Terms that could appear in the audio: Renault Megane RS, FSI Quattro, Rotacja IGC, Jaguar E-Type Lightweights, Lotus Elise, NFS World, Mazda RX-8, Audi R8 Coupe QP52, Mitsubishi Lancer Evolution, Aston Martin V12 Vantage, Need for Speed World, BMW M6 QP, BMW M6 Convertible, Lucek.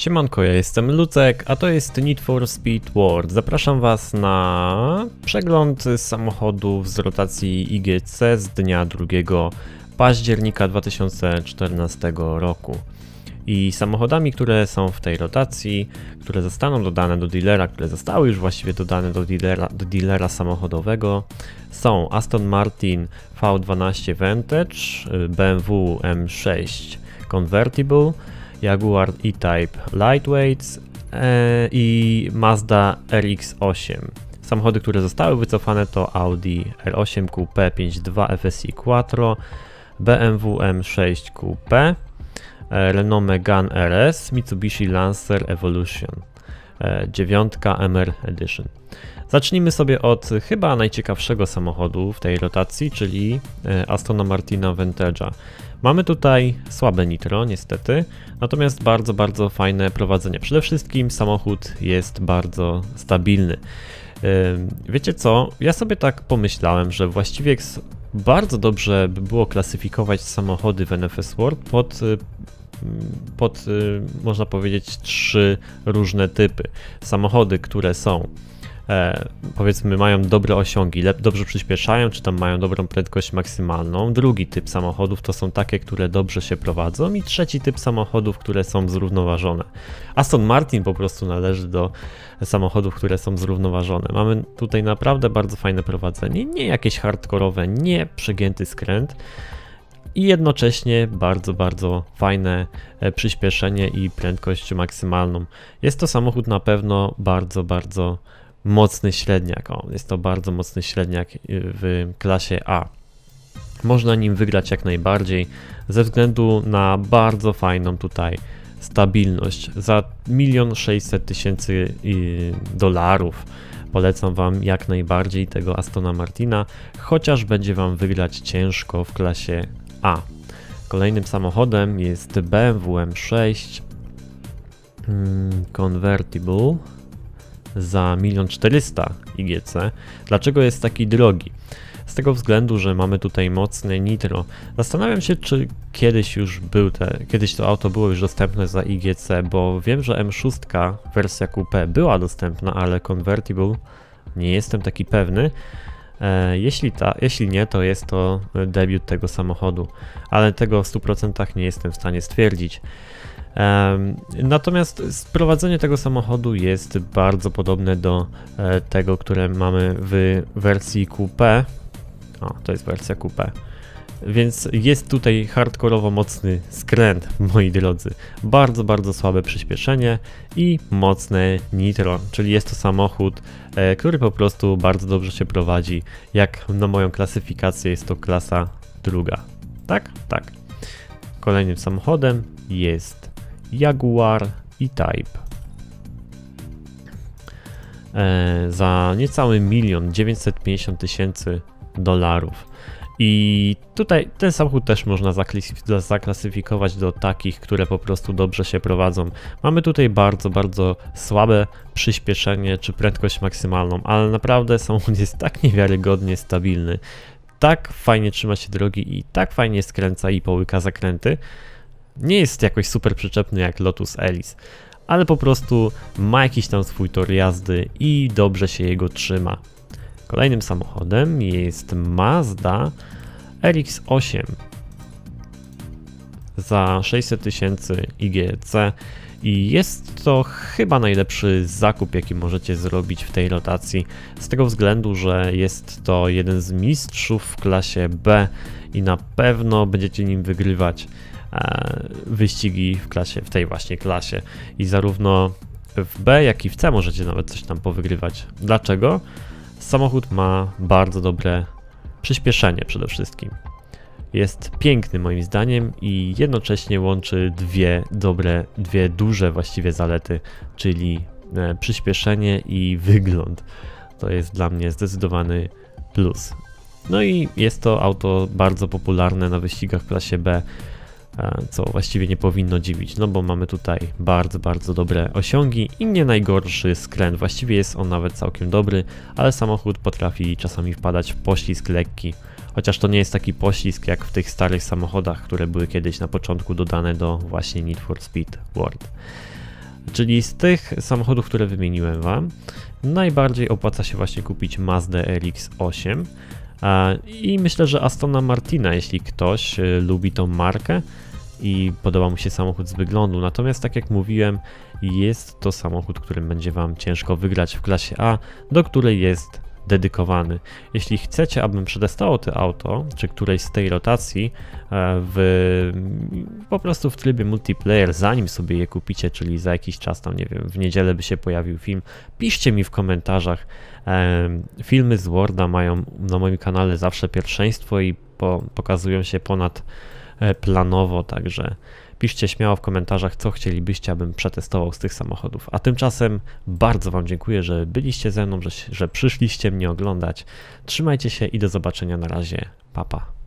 Siemanko, ja jestem Lucek, a to jest Need for Speed World. Zapraszam Was na przegląd samochodów z rotacji IGC z dnia 2 października 2014 roku. I samochodami, które są w tej rotacji, które zostaną dodane do dealera, które zostały już właściwie dodane do dealera samochodowego, są Aston Martin V12 Vantage, BMW M6 Convertible, Jaguar E-Type Lightweights i Mazda RX-8. Samochody, które zostały wycofane, to Audi R8 Coupe QP52, FSI Quattro, BMW M6 QP, Renault Megane RS, Mitsubishi Lancer Evolution 9 MR Edition. Zacznijmy sobie od chyba najciekawszego samochodu w tej rotacji, czyli Astona Martina Vantage'a. Mamy tutaj słabe nitro niestety, natomiast bardzo, bardzo fajne prowadzenie. Przede wszystkim samochód jest bardzo stabilny. Wiecie co, ja sobie tak pomyślałem, że właściwie bardzo dobrze by było klasyfikować samochody w NFS World pod można powiedzieć, trzy różne typy. Samochody, które są powiedzmy mają dobre osiągi, dobrze przyspieszają, czy tam mają dobrą prędkość maksymalną. Drugi typ samochodów to są takie, które dobrze się prowadzą i trzeci typ samochodów, które są zrównoważone. Aston Martin po prostu należy do samochodów, które są zrównoważone. Mamy tutaj naprawdę bardzo fajne prowadzenie, nie jakieś hardkorowe, nie przegięty skręt i jednocześnie bardzo, bardzo fajne przyspieszenie i prędkość maksymalną. Jest to samochód na pewno bardzo, bardzo mocny średniak, jest to bardzo mocny średniak w klasie A. Można nim wygrać jak najbardziej ze względu na bardzo fajną tutaj stabilność. Za 1 600 000 dolarów polecam Wam jak najbardziej tego Astona Martina, chociaż będzie Wam wygrać ciężko w klasie A. Kolejnym samochodem jest BMW M6 Convertible za 1 400 000 IGC. Dlaczego jest taki drogi? Z tego względu, że mamy tutaj mocne nitro. Zastanawiam się, czy kiedyś to auto było już dostępne za IGC, bo wiem, że M6 wersja Coupe była dostępna, ale Convertible nie jestem taki pewny. Jeśli nie, to jest to debiut tego samochodu, ale tego w 100% nie jestem w stanie stwierdzić. Natomiast sprowadzenie tego samochodu jest bardzo podobne do tego, które mamy w wersji Coupe. O, to jest wersja Coupe. Więc jest tutaj hardkorowo mocny skręt, moi drodzy. Bardzo, bardzo słabe przyspieszenie i mocne nitro, czyli jest to samochód, który po prostu bardzo dobrze się prowadzi. Jak na moją klasyfikację jest to klasa druga. Tak? Tak. Kolejnym samochodem jest Jaguar E-Type za niecały 1 950 000 dolarów. I tutaj ten samochód też można zaklasyfikować do takich, które po prostu dobrze się prowadzą. Mamy tutaj bardzo, bardzo słabe przyspieszenie czy prędkość maksymalną, ale naprawdę samochód jest tak niewiarygodnie stabilny, tak fajnie trzyma się drogi i tak fajnie skręca i połyka zakręty. Nie jest jakoś super przyczepny jak Lotus Elise, ale po prostu ma jakiś tam swój tor jazdy i dobrze się jego trzyma. Kolejnym samochodem jest Mazda RX-8 za 600 000 IGC i jest to chyba najlepszy zakup, jaki możecie zrobić w tej rotacji, z tego względu, że jest to jeden z mistrzów w klasie B i na pewno będziecie nim wygrywać wyścigi w tej właśnie klasie i zarówno w B, jak i w C możecie nawet coś tam powygrywać. Dlaczego? Samochód ma bardzo dobre przyspieszenie przede wszystkim. Jest piękny moim zdaniem i jednocześnie łączy dwie duże właściwie zalety, czyli przyspieszenie i wygląd. To jest dla mnie zdecydowany plus. No i jest to auto bardzo popularne na wyścigach w klasie B, co właściwie nie powinno dziwić, no bo mamy tutaj bardzo, bardzo dobre osiągi i nie najgorszy skręt, właściwie jest on nawet całkiem dobry, ale samochód potrafi czasami wpadać w poślizg lekki, chociaż to nie jest taki poślizg jak w tych starych samochodach, które były kiedyś na początku dodane do właśnie Need for Speed World. Czyli z tych samochodów, które wymieniłem Wam, najbardziej opłaca się właśnie kupić Mazdę RX-8 i myślę, że Astona Martina, jeśli ktoś lubi tą markę i podoba mu się samochód z wyglądu. Natomiast tak jak mówiłem, jest to samochód, którym będzie Wam ciężko wygrać w klasie A, do której jest dedykowany. Jeśli chcecie, abym przetestował to auto, czy którejś z tej rotacji po prostu w trybie multiplayer, zanim sobie je kupicie, czyli za jakiś czas, tam nie wiem, w niedzielę by się pojawił film, piszcie mi w komentarzach. Filmy z Worlda mają na moim kanale zawsze pierwszeństwo i pokazują się ponad planowo, także piszcie śmiało w komentarzach, co chcielibyście, abym przetestował z tych samochodów. A tymczasem bardzo Wam dziękuję, że byliście ze mną, że przyszliście mnie oglądać. Trzymajcie się i do zobaczenia, na razie, pa pa.